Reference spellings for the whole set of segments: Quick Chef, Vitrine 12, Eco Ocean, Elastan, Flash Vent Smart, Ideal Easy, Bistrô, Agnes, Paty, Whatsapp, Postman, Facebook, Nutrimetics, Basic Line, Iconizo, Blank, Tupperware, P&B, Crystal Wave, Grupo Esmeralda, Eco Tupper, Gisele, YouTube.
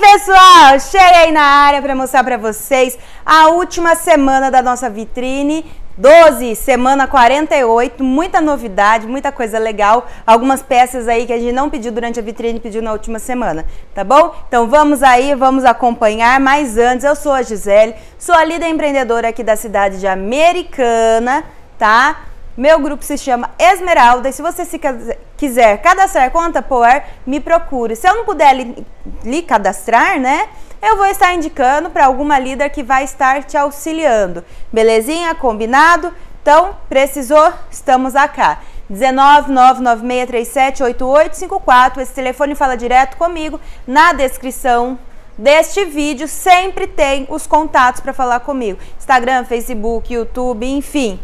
Pessoal, cheguei na área para mostrar para vocês a última semana da nossa vitrine 12, semana 48, muita novidade, muita coisa legal, algumas peças aí que a gente não pediu durante a vitrine, pediu na última semana, tá bom? Então vamos aí, vamos acompanhar, mas antes, eu sou a Gisele, sou a líder empreendedora aqui da cidade de Americana, tá? Meu grupo se chama Esmeralda e se você quiser cadastrar conta Power, me procure. Se eu não puder lhe cadastrar, né, eu vou estar indicando para alguma líder que vai estar te auxiliando. Belezinha? Combinado? Então, precisou? Estamos acá. 19996378854. Esse telefone fala direto comigo na descrição deste vídeo. Sempre tem os contatos para falar comigo. Instagram, Facebook, YouTube, enfim.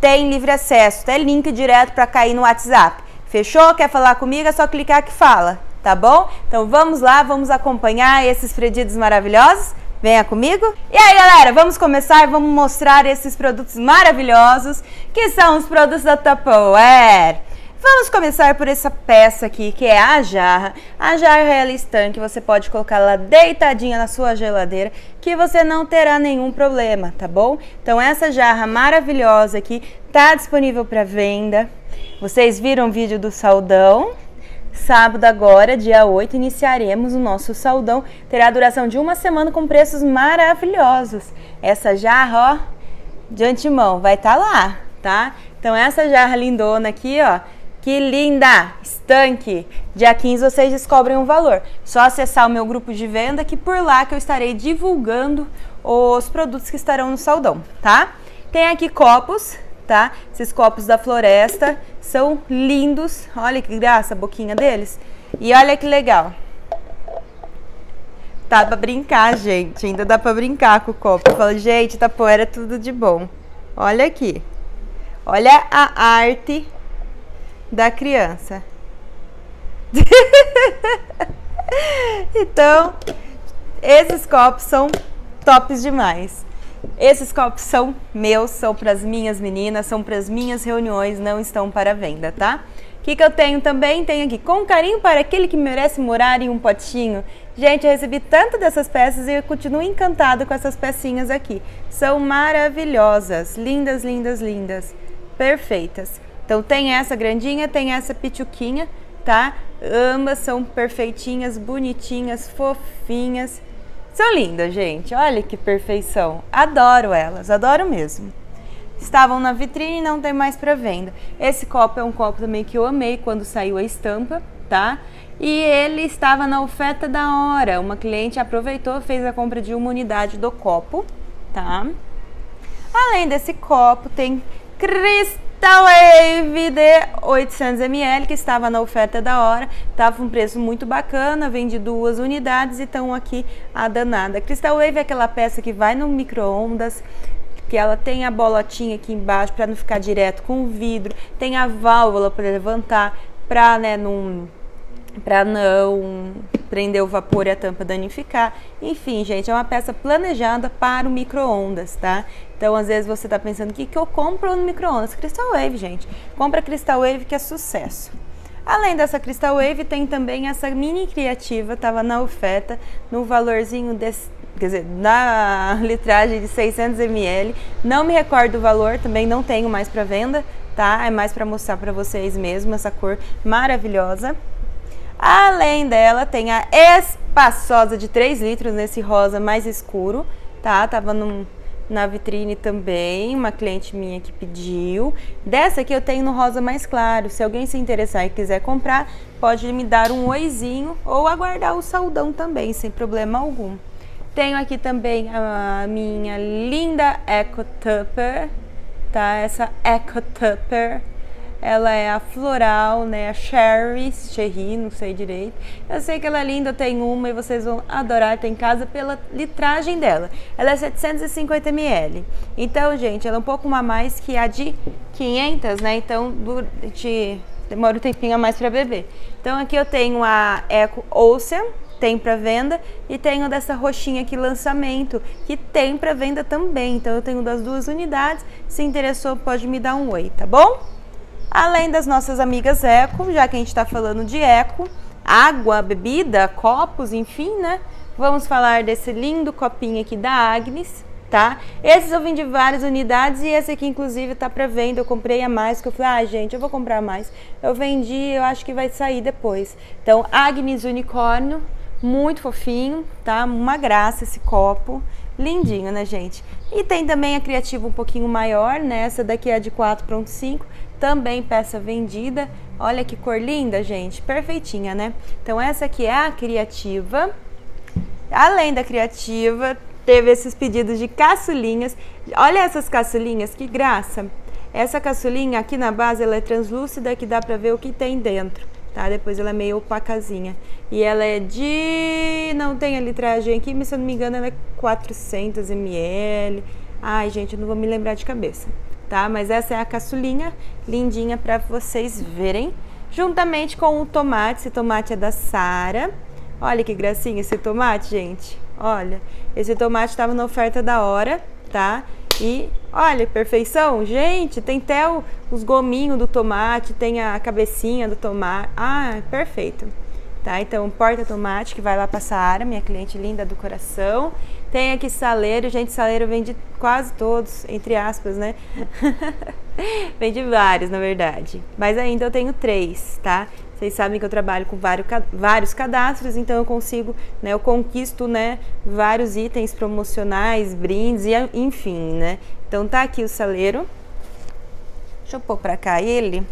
Tem livre acesso, tem link direto para cair no WhatsApp. Fechou? Quer falar comigo? É só clicar que fala, tá bom? Então vamos lá, vamos acompanhar esses pedidos maravilhosos. Venha comigo. E aí, galera, vamos começar, vamos mostrar esses produtos maravilhosos, que são os produtos da Tupperware. Vamos começar por essa peça aqui, que é a jarra. A jarra Elastan, que você pode colocar ela deitadinha na sua geladeira, que você não terá nenhum problema, tá bom? Então essa jarra maravilhosa aqui tá disponível para venda. Vocês viram o vídeo do saldão? Sábado agora, dia 8, iniciaremos o nosso saldão. Terá duração de uma semana com preços maravilhosos. Essa jarra, ó, de antemão, vai estar lá, tá? Então essa jarra lindona aqui, ó. Que linda! Estanque! Dia 15 vocês descobrem o valor. Só acessar o meu grupo de venda que por lá que eu estarei divulgando os produtos que estarão no saldão, tá? Tem aqui copos, tá? Esses copos da floresta são lindos. Olha que graça a boquinha deles. E olha que legal. Tá pra brincar, gente. Ainda dá pra brincar com o copo. Eu falo, gente, Tupperware é tudo de bom. Olha aqui. Olha a arte da criança. Então, esses copos são tops demais. Esses copos são meus, são para as minhas meninas, são para as minhas reuniões, não estão para venda, tá? O que eu tenho também? Tenho aqui, com carinho para aquele que merece morar em um potinho. Gente, eu recebi tanto dessas peças e eu continuo encantada com essas pecinhas aqui. São maravilhosas, lindas, lindas, lindas, perfeitas. Então tem essa grandinha, tem essa pituquinha, tá? Ambas são perfeitinhas, bonitinhas, fofinhas. São lindas, gente. Olha que perfeição. Adoro elas, adoro mesmo. Estavam na vitrine e não tem mais para venda. Esse copo é um copo também que eu amei quando saiu a estampa, tá? E ele estava na oferta da hora. Uma cliente aproveitou, fez a compra de uma unidade do copo, tá? Além desse copo, tem Crystal Wave de 800 ml, que estava na oferta da hora, estava um preço muito bacana, vende 2 unidades e estão aqui a danada. Crystal Wave é aquela peça que vai no micro-ondas, que ela tem a bolotinha aqui embaixo para não ficar direto com o vidro, tem a válvula para levantar, para não prender o vapor e a tampa danificar. Enfim, gente, é uma peça planejada para o micro-ondas, tá? Então, às vezes você tá pensando, o que eu compro no micro-ondas? Crystal Wave, gente. Compra Crystal Wave que é sucesso. Além dessa Crystal Wave, tem também essa mini criativa, tava na oferta, no valorzinho desse, quer dizer, na litragem de 600 ml. Não me recordo o valor, também não tenho mais para venda, tá? É mais para mostrar para vocês mesmo essa cor maravilhosa. Além dela, tem a espaçosa de 3 litros, nesse rosa mais escuro, tá? Tava na vitrine também, uma cliente minha que pediu. Dessa aqui eu tenho no rosa mais claro. Se alguém se interessar e quiser comprar, pode me dar um oizinho ou aguardar o saldão também, sem problema algum. Tenho aqui também a minha linda Eco Tupper, tá? Essa Eco Tupper. Ela é a floral, né, a cherry, não sei direito. Eu sei que ela é linda, eu tenho uma e vocês vão adorar ter em casa pela litragem dela. Ela é 750 ml. Então, gente, ela é um pouco uma mais que a de 500, né? Então, demora um tempinho a mais para beber. Então, aqui eu tenho a Eco Ocean. tem para venda, e tenho dessa roxinha aqui, lançamento, que tem para venda também. Então eu tenho das duas unidades, se interessou pode me dar um oi, tá bom? Além das nossas amigas Eco, já que a gente está falando de Eco, água, bebida, copos, enfim, né? Vamos falar desse lindo copinho aqui da Agnes, tá? Esses eu vim de várias unidades e esse aqui, inclusive, tá pra venda. Eu comprei a mais, que eu falei, ah, gente, eu vou comprar mais. Eu vendi, eu acho que vai sair depois. Então, Agnes Unicórnio, muito fofinho, tá? Uma graça esse copo. Lindinho, né, gente? E tem também a criativa um pouquinho maior, né? Essa daqui é de 4,5. Também peça vendida. Olha que cor linda, gente. Perfeitinha, né? Então, essa aqui é a criativa. Além da criativa, teve esses pedidos de caçulinhas. Olha essas caçulinhas, que graça. Essa caçulinha aqui na base, ela é translúcida, que dá pra ver o que tem dentro, tá? Depois ela é meio opacazinha. E ela é de... não tem a litragem aqui, mas se eu não me engano ela é 400 ml. Ai, gente, eu não vou me lembrar de cabeça, tá? Mas essa é a caçulinha, lindinha pra vocês verem. Juntamente com o tomate, esse tomate é da Sara. Olha que gracinha esse tomate, gente. Olha, esse tomate estava na oferta da hora, tá? E olha, perfeição, gente, tem até os gominhos do tomate, tem a cabecinha do tomate. Ah, perfeito. Tá, então porta tomate que vai lá pra Sara, minha cliente linda do coração. Tem aqui saleiro, gente, saleiro vende quase todos, entre aspas, né? Vende vários, na verdade. Mas ainda eu tenho 3, tá? Vocês sabem que eu trabalho com vários cadastros, então eu consigo, né, eu conquisto, né, vários itens promocionais, brindes, e, enfim, né? Então tá aqui o saleiro. Deixa eu pôr pra cá ele,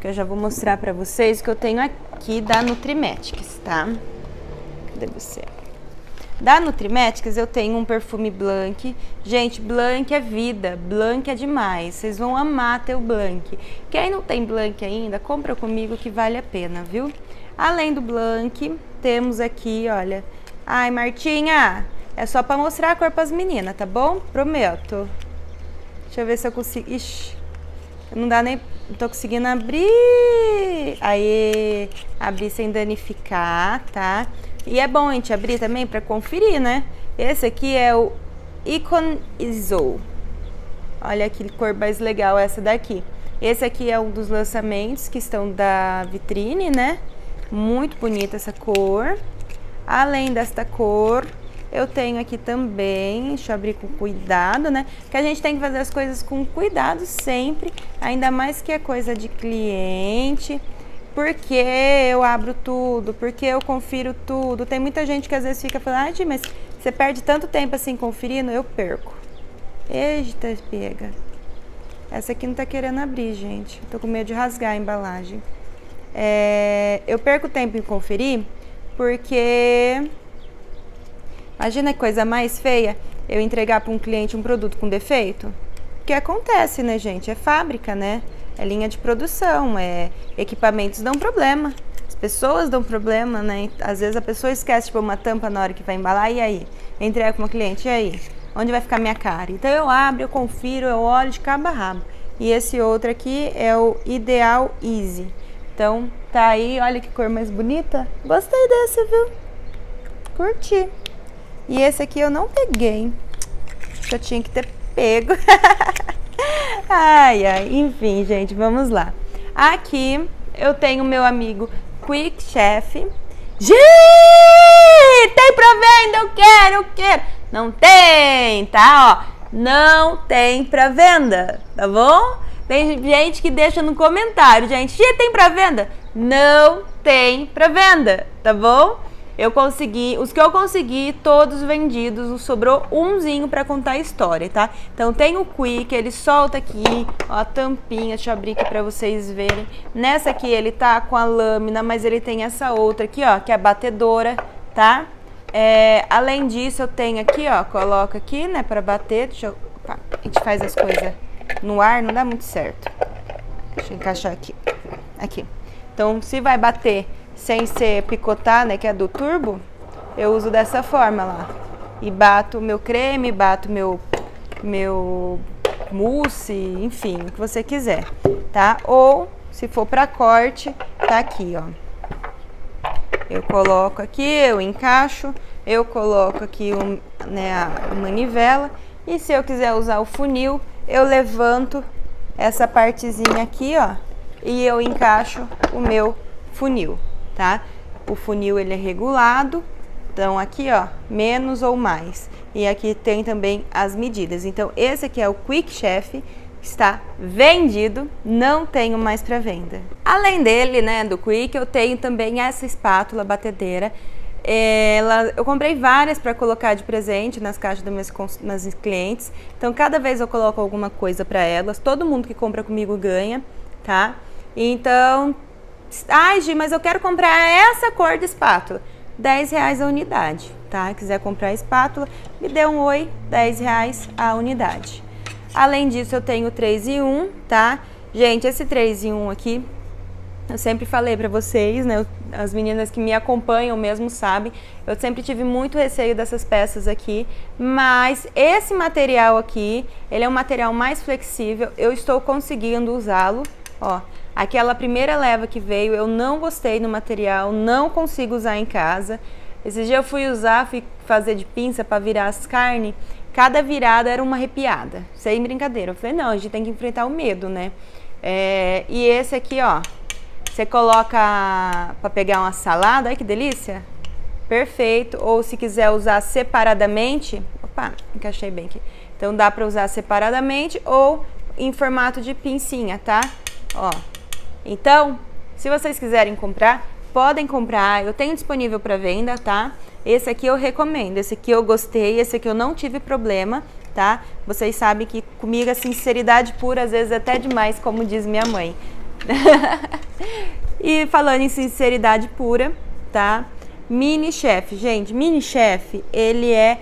que eu já vou mostrar pra vocês o que eu tenho aqui da Nutrimetics, tá? Cadê você? Da Nutrimetics eu tenho um perfume Blank. Gente, Blank é vida, Blank é demais. Vocês vão amar ter o Blank. Quem não tem Blank ainda, compra comigo que vale a pena, viu? Além do Blank, temos aqui, olha... Ai, Martinha, é só pra mostrar a cor pras meninas, tá bom? Prometo. Deixa eu ver se eu consigo... Ixi, não dá nem... Não tô conseguindo abrir. Aí, abrir sem danificar, tá? E é bom a gente abrir também para conferir, né? Esse aqui é o Iconizo. Olha que cor mais legal essa daqui. Esse aqui é um dos lançamentos que estão da vitrine, né? Muito bonita essa cor. Além desta cor, eu tenho aqui também, deixa eu abrir com cuidado, né? Porque a gente tem que fazer as coisas com cuidado sempre, ainda mais que é coisa de cliente. Porque eu abro tudo, porque eu confiro tudo. Tem muita gente que às vezes fica falando, ah, Gi, mas você perde tanto tempo assim conferindo, eu perco. Eita, pega. Essa aqui não tá querendo abrir, gente. Tô com medo de rasgar a embalagem. Eu perco tempo em conferir, porque... Imagina que coisa mais feia eu entregar para um cliente um produto com defeito. O que acontece, né, gente? É fábrica, né? É linha de produção, equipamentos dão problema, as pessoas dão problema, né? Às vezes a pessoa esquece de pôr uma tampa na hora que vai embalar, e aí? Entrega com uma cliente, e aí? Onde vai ficar minha cara? Então eu abro, eu confiro, eu olho de cabo a rabo. E esse outro aqui é o Ideal Easy. Então tá aí, olha que cor mais bonita. Gostei desse, viu? Curti. E esse aqui eu não peguei, eu tinha que ter pego. Ai, ai, enfim, gente, vamos lá. Aqui eu tenho meu amigo Quick Chef. Gi, tem pra venda, eu quero. Não tem, tá? Ó, não tem pra venda, tá bom? Tem gente que deixa no comentário, gente, Gi, tem pra venda? Não tem pra venda, tá bom? Eu consegui, os que eu consegui, todos vendidos, sobrou umzinho pra contar a história, tá? Então tem o Quick, ele solta aqui, ó, a tampinha, deixa eu abrir aqui pra vocês verem. Nessa aqui ele tá com a lâmina, mas ele tem essa outra aqui, ó, que é a batedora, tá? Além disso eu tenho aqui, ó, coloca aqui, né, pra bater, deixa eu... Opa, a gente faz as coisas no ar, não dá muito certo. Deixa eu encaixar aqui. Aqui. Então se vai bater... sem ser picotar, né, que é do turbo, eu uso dessa forma lá. E bato meu creme, bato meu mousse, enfim, o que você quiser, tá? Ou, se for pra corte, tá aqui, ó. Eu coloco aqui, eu encaixo, eu coloco aqui a manivela. E se eu quiser usar o funil, eu levanto essa partezinha aqui, ó, e eu encaixo o meu funil, tá? O funil, ele é regulado, então aqui, ó, menos ou mais. E aqui tem também as medidas. Então esse aqui é o Quick Chef, está vendido, não tenho mais para venda. Além dele, né, do Quick, eu tenho também essa espátula batedeira. Eu comprei várias para colocar de presente nas caixas das minhas clientes. Então, cada vez eu coloco alguma coisa para elas. Todo mundo que compra comigo ganha, tá? Então, ai, Gi, mas eu quero comprar essa cor de espátula. R$10 a unidade, tá? Se quiser comprar a espátula, me dê um oi, R$10 a unidade. Além disso, eu tenho 3 em 1, tá? Gente, esse 3 em 1 aqui... Eu sempre falei pra vocês, né, as meninas que me acompanham mesmo sabem, eu sempre tive muito receio dessas peças aqui, mas esse material aqui, ele é um material mais flexível, eu estou conseguindo usá-lo, ó. Aquela primeira leva que veio, eu não gostei do material, não consigo usar em casa. Esse dia eu fui usar, fui fazer de pinça pra virar as carnes, cada virada era uma arrepiada, sem brincadeira. Eu falei, não, a gente tem que enfrentar o medo, né? E esse aqui, ó. Você coloca para pegar uma salada, olha que delícia, perfeito. Ou se quiser usar separadamente, opa, encaixei bem aqui. Então dá para usar separadamente ou em formato de pincinha, tá? Ó. Então, se vocês quiserem comprar, podem comprar. Eu tenho disponível para venda, tá? Esse aqui eu recomendo, esse aqui eu gostei, esse aqui eu não tive problema, tá? Vocês sabem que comigo a sinceridade pura às vezes é até demais, como diz minha mãe. E falando em sinceridade pura, tá? Mini Chef, gente, Mini Chef, ele é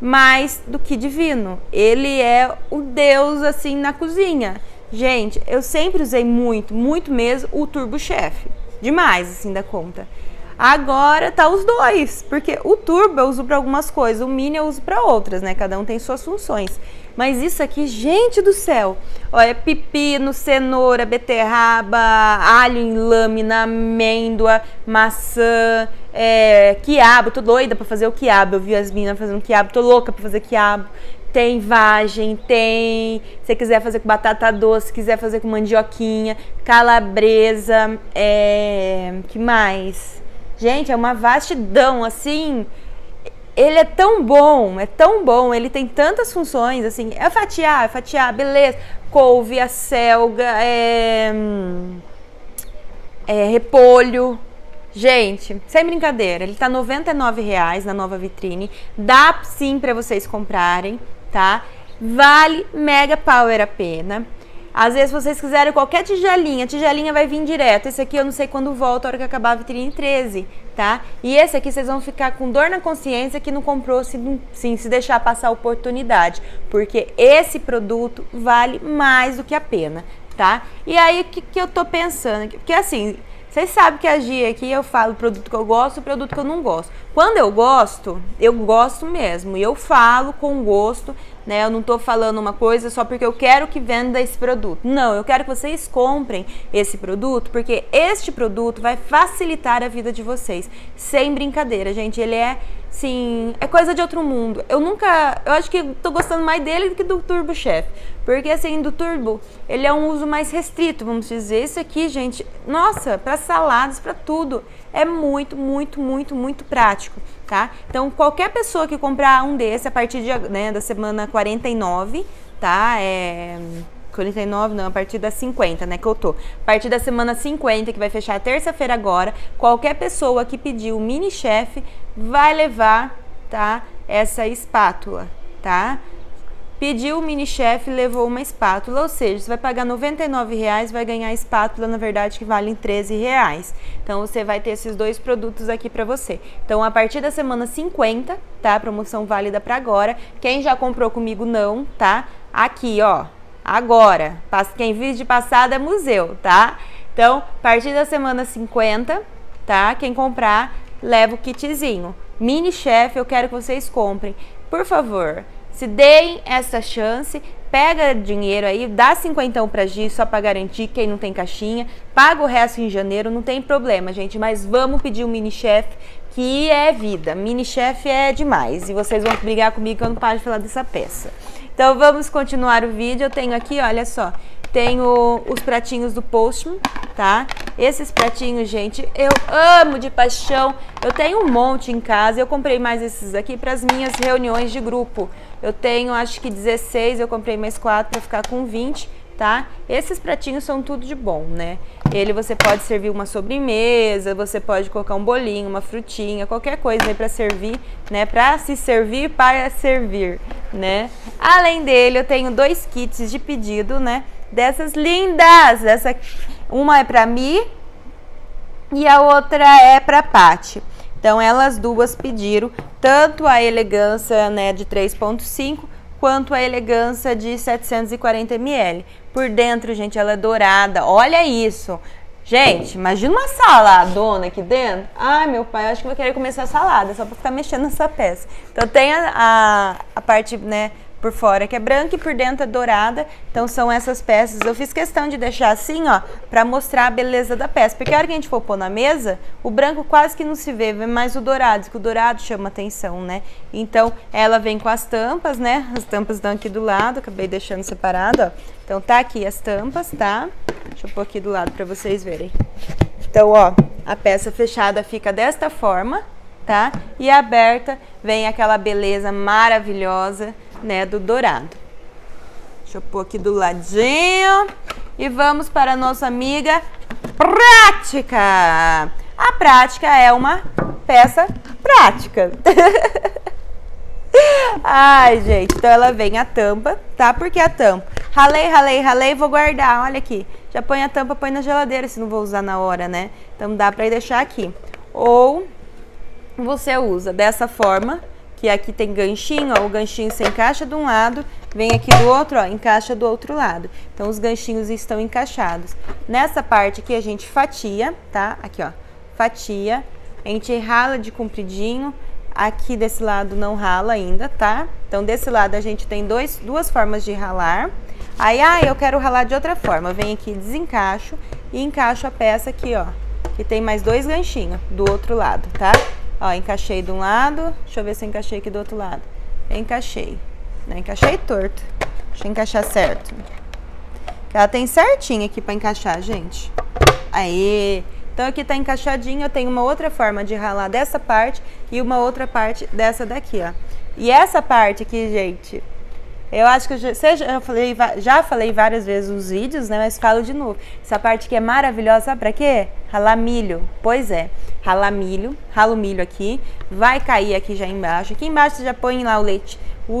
mais do que divino. Ele é o deus, assim, na cozinha. Gente, eu sempre usei muito, muito mesmo, o Turbo Chef. Demais, assim, da conta. Agora tá os dois, porque o Turbo eu uso pra algumas coisas, o Mini eu uso pra outras, né? Cada um tem suas funções. Mas isso aqui, gente do céu, olha, pepino, cenoura, beterraba, alho em lâmina, amêndoa, maçã, quiabo, tô doida pra fazer o quiabo, eu vi as meninas fazendo quiabo, tô louca pra fazer quiabo. Tem vagem, tem, se quiser fazer com batata doce, se quiser fazer com mandioquinha, calabresa, que mais? Gente, é uma vastidão, assim... Ele é tão bom, ele tem tantas funções, assim, é fatiar, beleza, couve, a acelga, repolho, gente, sem brincadeira, ele tá R$ 99,00 na nova vitrine, dá sim pra vocês comprarem, tá? Vale mega power a pena. Às vezes vocês quiserem qualquer tigelinha, a tigelinha vai vir direto. Esse aqui eu não sei quando volta, a hora que acabar a vitrine 13, tá? E esse aqui vocês vão ficar com dor na consciência que não comprou, se deixar passar a oportunidade. Porque esse produto vale mais do que a pena, tá? E aí, o que eu tô pensando? Porque assim, vocês sabem que a Gia aqui, eu falo produto que eu gosto, produto que eu não gosto. Quando eu gosto mesmo. E eu falo com gosto... Né, eu não tô falando uma coisa só porque eu quero que venda esse produto. Não, eu quero que vocês comprem esse produto, porque este produto vai facilitar a vida de vocês. Sem brincadeira, gente. Ele é, sim, é coisa de outro mundo. Eu acho que tô gostando mais dele do que do Turbo Chef. Porque, assim, do Turbo, ele é um uso mais restrito, vamos dizer. Isso aqui, gente, nossa, para saladas, para tudo. É muito, muito, muito, muito prático, tá? Então, qualquer pessoa que comprar um desse a partir da semana 49, tá? 49 não, a partir da 50, né, que eu tô. A partir da semana 50, que vai fechar terça-feira agora, qualquer pessoa que pedir o Mini Chef vai levar, tá, essa espátula, tá? Pediu o Mini Chef, levou uma espátula, ou seja, você vai pagar R$ 99,00, vai ganhar a espátula, na verdade, que vale R$ 13,00. Então, você vai ter esses dois produtos aqui pra você. Então, a partir da semana 50, tá? Promoção válida pra agora. Quem já comprou comigo, não, tá? Aqui, ó, agora. Quem vive de passado é museu, tá? Então, a partir da semana 50, tá? Quem comprar, leva o kitzinho. Mini Chef, eu quero que vocês comprem. Por favor... Se deem essa chance, pega dinheiro aí, dá 50 pra Gis só pra garantir, quem não tem caixinha, paga o resto em janeiro, não tem problema, gente, mas vamos pedir um mini chef, que é vida, mini chef é demais, e vocês vão brigar comigo que eu não paro de falar dessa peça. Então vamos continuar o vídeo, eu tenho aqui, olha só, tenho os pratinhos do Postman, tá? Esses pratinhos, gente, eu amo de paixão. Eu tenho um monte em casa. Eu comprei mais esses aqui para as minhas reuniões de grupo. Eu tenho, acho que 16, eu comprei mais 4 para ficar com 20, tá? Esses pratinhos são tudo de bom, né? Ele você pode servir uma sobremesa, você pode colocar um bolinho, uma frutinha, qualquer coisa aí para servir, né? Para se servir, para servir, né? Além dele, eu tenho 2 kits de pedido, né? Dessas lindas, essa uma é para mim e a outra é para Paty. Então elas duas pediram tanto a elegância, né, de 3.5 quanto a elegância de 740 ml. Por dentro, gente, ela é dourada. Olha isso, gente, imagina uma saladona aqui dentro. Ai, meu pai, acho que vou querer começar a salada só para ficar mexendo nessa peça. Então tem a parte, né, por fora que é branca e por dentro é dourada. Então são essas peças. Eu fiz questão de deixar assim, ó, pra mostrar a beleza da peça. Porque a hora que a gente for pôr na mesa, o branco quase que não se vê, vem mais o dourado, que o dourado chama atenção, né? Então ela vem com as tampas, né? As tampas estão aqui do lado, acabei deixando separado, ó. Então tá aqui as tampas, tá? Deixa eu pôr aqui do lado pra vocês verem. Então, ó, a peça fechada fica desta forma, tá? E aberta vem aquela beleza maravilhosa, né, do dourado. Deixa eu pôr aqui do ladinho e vamos para a nossa amiga prática. A prática é uma peça prática. Ai, gente, então ela vem a tampa, tá? Porque a tampa, ralei, vou guardar, olha aqui. Já põe a tampa, põe na geladeira, se não vou usar na hora, né? Então dá pra deixar aqui. Ou você usa dessa forma, que aqui tem ganchinho, ó, o ganchinho se encaixa de um lado, vem aqui do outro, ó, encaixa do outro lado. Então os ganchinhos estão encaixados. Nessa parte aqui a gente fatia, tá? Aqui, ó, fatia, a gente rala de compridinho, aqui desse lado não rala ainda, tá? Então desse lado a gente tem duas formas de ralar. Aí, eu quero ralar de outra forma, vem aqui, desencaixo e encaixo a peça aqui, ó, que tem mais 2 ganchinhos do outro lado, tá? Ó, encaixei de um lado, deixa eu ver se eu encaixei aqui do outro lado. Encaixei. Não, encaixei torto. Deixa eu encaixar certo. Ela tem certinho aqui pra encaixar, gente. Aí. Então aqui tá encaixadinho, eu tenho uma outra forma de ralar dessa parte e uma outra parte dessa daqui, ó. E essa parte aqui, gente, eu acho que eu já falei várias vezes nos vídeos, né? Mas falo de novo. Essa parte aqui é maravilhosa, sabe pra quê? Ralar milho. Pois é. Ralar milho, ralo milho aqui, vai cair aqui já embaixo. Aqui embaixo você já põe lá o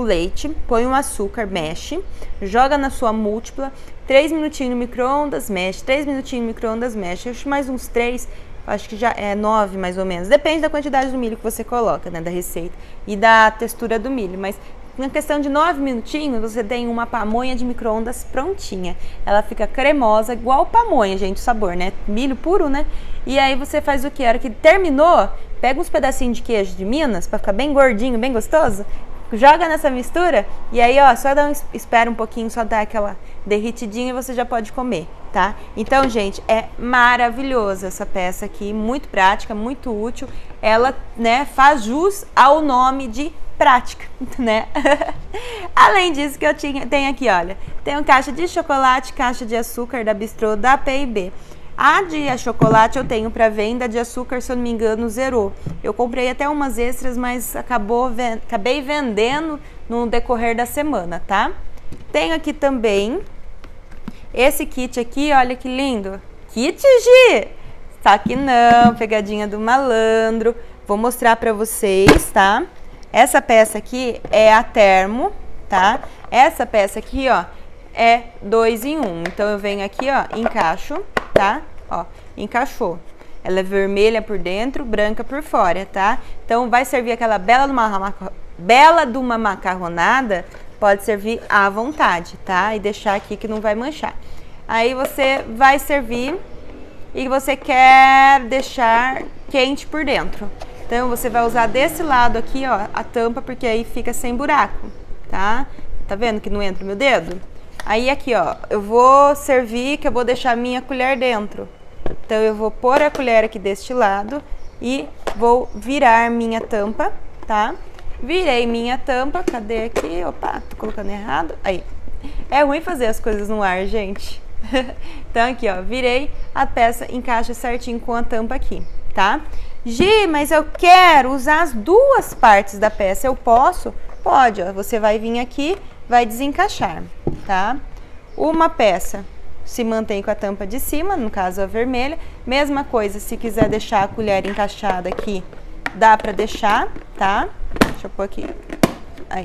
leite, põe um açúcar, mexe, joga na sua múltipla, 3 minutinhos no micro-ondas, mexe, 3 minutinhos no micro-ondas, mexe, acho mais uns 3, acho que já é 9 mais ou menos, depende da quantidade do milho que você coloca, né, da receita e da textura do milho, mas na questão de 9 minutinhos, você tem uma pamonha de micro-ondas prontinha. Ela fica cremosa, igual pamonha, gente, o sabor, né? Milho puro, né? E aí você faz o que? A hora que terminou, pega uns pedacinhos de queijo de Minas, pra ficar bem gordinho, bem gostoso, joga nessa mistura, e aí, ó, só dá espera um pouquinho, só dá aquela derretidinha e você já pode comer, tá? Então, gente, é maravilhosa essa peça aqui, muito prática, muito útil. Ela, né, faz jus ao nome de prática, né? Além disso que eu tenho aqui, olha, tem caixa de chocolate, caixa de açúcar da Bistrô, da P&B. A de chocolate eu tenho para venda, de açúcar, se eu não me engano, zerou. Eu comprei até umas extras, mas acabei vendendo no decorrer da semana, tá? Tenho aqui também esse kit aqui, olha que lindo. Kit, Gi! Tá aqui não, pegadinha do malandro. Vou mostrar para vocês, tá? Essa peça aqui é a termo, tá? Essa peça aqui, ó, é 2 em 1. Então, eu venho aqui, ó, encaixo, tá? Ó, encaixou. Ela é vermelha por dentro, branca por fora, tá? Então, vai servir aquela bela de uma macarronada, pode servir à vontade, tá? E deixar aqui que não vai manchar. Aí, você vai servir e você quer deixar quente por dentro. Então, você vai usar desse lado aqui, ó, a tampa, porque aí fica sem buraco, tá? Tá vendo que não entra o meu dedo? Aí aqui, ó, eu vou servir que eu vou deixar a minha colher dentro. Então eu vou pôr a colher aqui deste lado e vou virar minha tampa, tá? Virei minha tampa, cadê aqui? Opa, tô colocando errado. Aí, é ruim fazer as coisas no ar, gente. Então aqui, ó, virei, a peça encaixa certinho com a tampa aqui, tá? Gi, mas eu quero usar as duas partes da peça, eu posso? Pode, ó, você vai vir aqui, vai desencaixar, tá? Uma peça se mantém com a tampa de cima, no caso a vermelha. Mesma coisa, se quiser deixar a colher encaixada aqui, dá pra deixar, tá? Deixa eu pôr aqui. Aí.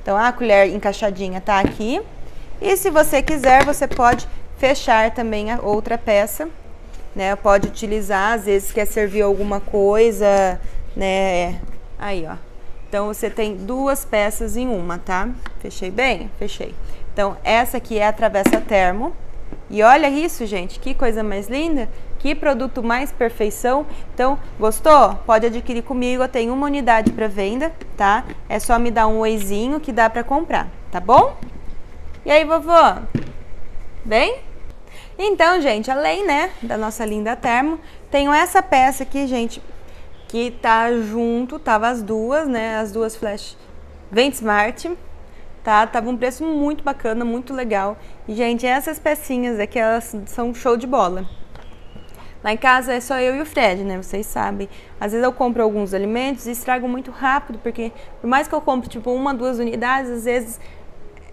Então a colher encaixadinha tá aqui. E se você quiser, você pode fechar também a outra peça, né? Pode utilizar, às vezes quer servir alguma coisa, né? Aí, ó. Então você tem duas peças em uma, tá? Fechei bem? Fechei. Então essa aqui é a travessa termo. E olha isso, gente, que coisa mais linda, que produto mais perfeição. Então, gostou? Pode adquirir comigo, eu tenho uma unidade para venda, tá? É só me dar um oizinho que dá para comprar, tá bom? E aí, vovô? Bem? Então, gente, além, né, da nossa linda termo, tenho essa peça aqui, gente, que tá junto, tava as duas, né, as duas Flash Vent Smart, tá? Tava um preço muito bacana, muito legal. E, gente, essas pecinhas aqui, elas são show de bola. Lá em casa é só eu e o Fred, né? Vocês sabem. Às vezes eu compro alguns alimentos e estrago muito rápido, porque por mais que eu compre, tipo, uma, duas unidades, às vezes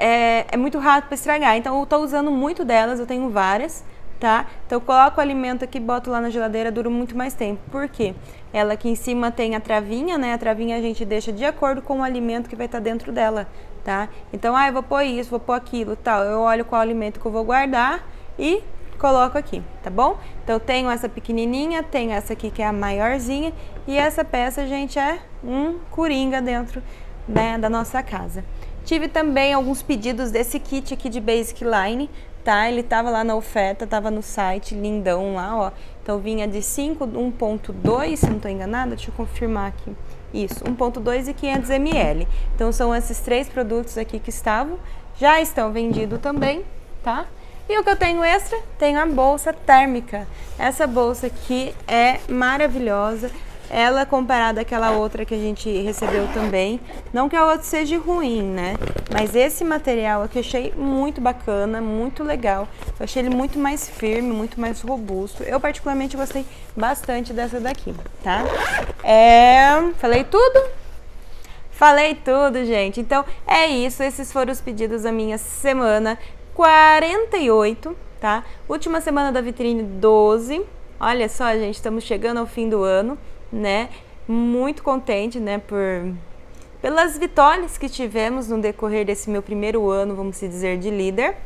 é muito rápido para estragar. Então eu tô usando muito delas, eu tenho várias, tá? Então eu coloco o alimento aqui, boto lá na geladeira, dura muito mais tempo. Por quê? Ela aqui em cima tem a travinha, né? A travinha a gente deixa de acordo com o alimento que vai estar dentro dela, tá? Então, ah, eu vou pôr isso, vou pôr aquilo, tal. Eu olho qual alimento que eu vou guardar e coloco aqui, tá bom? Então tenho essa pequenininha, tenho essa aqui que é a maiorzinha e essa peça, gente, é um coringa dentro, né, da nossa casa. Tive também alguns pedidos desse kit aqui de Basic Line, tá? Ele tava lá na oferta, tava no site, lindão lá, ó. Então vinha de 5, 1.2, se não tô enganada, deixa eu confirmar aqui. Isso, 1.2 e 500 ml. Então são esses três produtos aqui que estavam, já estão vendidos também, tá? E o que eu tenho extra? Tenho a bolsa térmica. Essa bolsa aqui é maravilhosa. Ela comparada àquela outra que a gente recebeu também. Não que a outra seja ruim, né? Mas esse material aqui eu achei muito bacana, muito legal. Eu achei ele muito mais firme, muito mais robusto. Eu particularmente gostei bastante dessa daqui, tá? Falei tudo? Falei tudo, gente. Então é isso. Esses foram os pedidos da minha semana 48, tá? Última semana da vitrine 12. Olha só, gente, estamos chegando ao fim do ano, né? Muito contente, né, pelas vitórias que tivemos no decorrer desse meu primeiro ano, vamos dizer, de líder.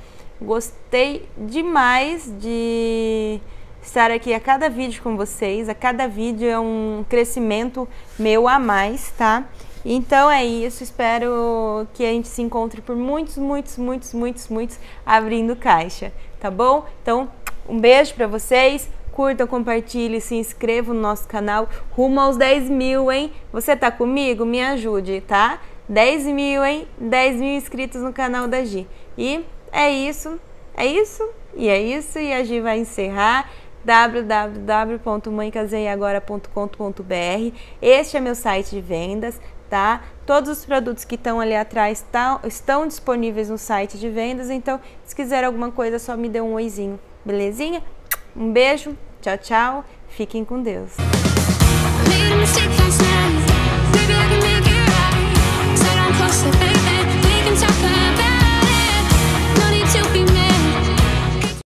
Gostei demais de estar aqui a cada vídeo com vocês. A cada vídeo é um crescimento meu a mais, tá? Então é isso, espero que a gente se encontre por muitos, muitos, muitos, muitos, muitos abrindo caixa, tá bom? Então, um beijo pra vocês, curtam, compartilhem, se inscrevam no nosso canal, rumo aos 10 mil, hein? Você tá comigo? Me ajude, tá? 10 mil, hein? 10 mil inscritos no canal da Gi. E é isso, é isso, e é isso, e a Gi vai encerrar. www.mãecaseiagora.com.br. Este é meu site de vendas, tá? Todos os produtos que estão ali atrás estão disponíveis no site de vendas, então se quiser alguma coisa só me dê um oizinho, belezinha? Um beijo, tchau, tchau, fiquem com Deus.